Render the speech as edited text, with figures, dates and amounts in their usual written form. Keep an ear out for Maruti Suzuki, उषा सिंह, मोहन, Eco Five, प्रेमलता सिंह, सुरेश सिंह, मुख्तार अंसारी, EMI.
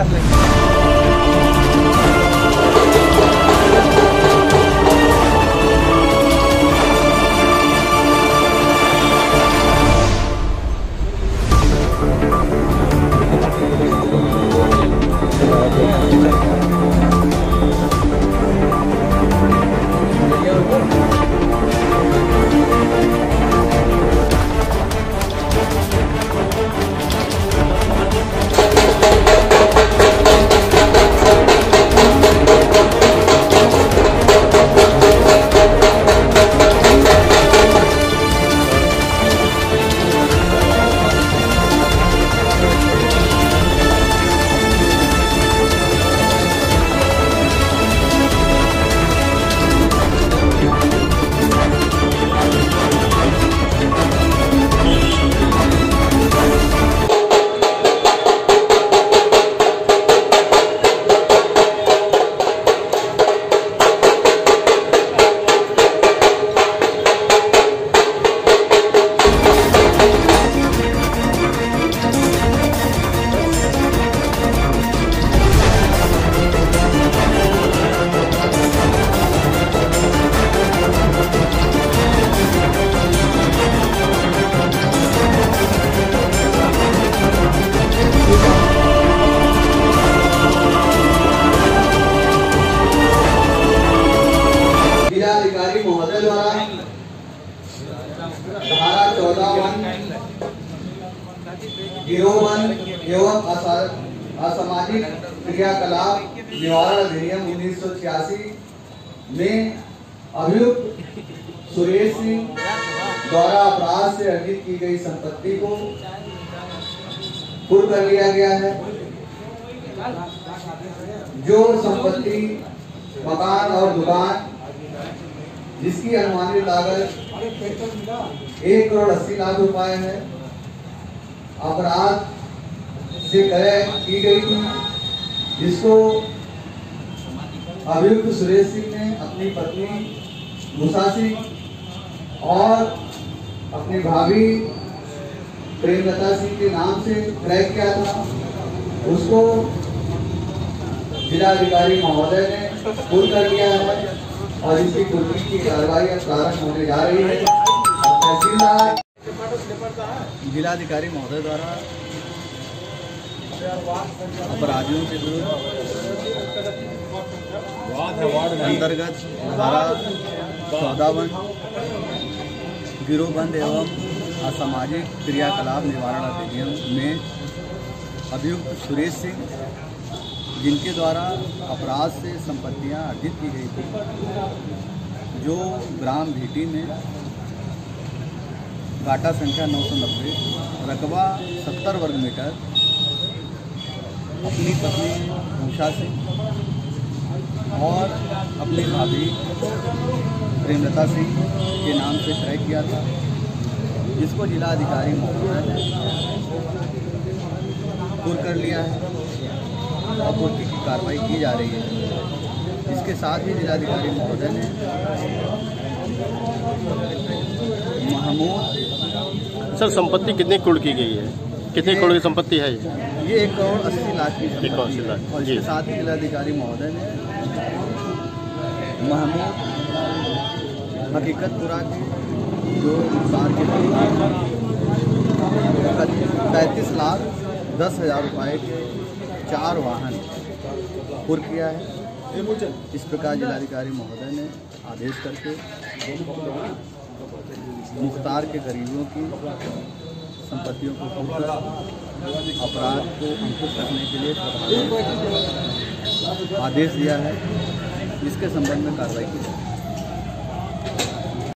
कर लेंगे। महोदय द्वारा धारा 14(1) एवं असामाजिक क्रियाकलाप निवारण अधिनियम 1986 में अभियुक्त सुरेश सिंह द्वारा अपराध से अर्जित की गई संपत्ति को कुर्क कर लिया गया है, जो संपत्ति मकान और दुकान जिसकी अनुमानित लागत 1,80,00,000 रुपए है, अपराध से क्रय की गई थी, जिसको अभियुक्त सुरेश सिंह ने अपनी पत्नी उषा सिंह और अपनी भाभी प्रेमलता सिंह के नाम से क्रय किया था। उसको जिलाधिकारी महोदय ने कुर्क कर दिया है और इसकी कुर्की की कार्रवाई अब प्रारंभ होने जा रही है। जिलाधिकारी महोदय द्वारा अपराधियों के विरुद्ध अंतर्गत धारा 14(1) गिरोहबंद एवं असामाजिक क्रियाकलाप निवारण अधिनियम में अभियुक्त सुरेश सिंह, जिनके द्वारा अपराध से संपत्तियां अर्जित की गई थी, जो ग्राम भीटी में घाटा संख्या 990 रकबा 70 वर्ग मीटर अपनी पत्नी उषा सिंह और अपनी भाभी प्रेमलता सिंह के नाम से क्रय किया था, जिसको जिलाधिकारी मोहन ने कुर्क कर लिया है और कुर्की की कार्रवाई की जा रही है। इसके साथ ही जिलाधिकारी महोदय ने महमूद सर संपत्ति कितने करोड़ की गई है, कितने करोड़ की संपत्ति है ये 1,80,00,000 की संपत्ति है। और इसके साथ ही जिलाधिकारी महोदय ने महमूद हकीकतपुरा के जो नुकसान के 35,10,000 रुपये के 4 वाहन कुर्क किया है। इस प्रकार जिलाधिकारी महोदय ने आदेश करके मुख्तार के गरीबों की संपत्तियों को कुर्क अपराध को अंकुश करने के लिए आदेश दिया है। इसके संबंध में कार्रवाई की जाए।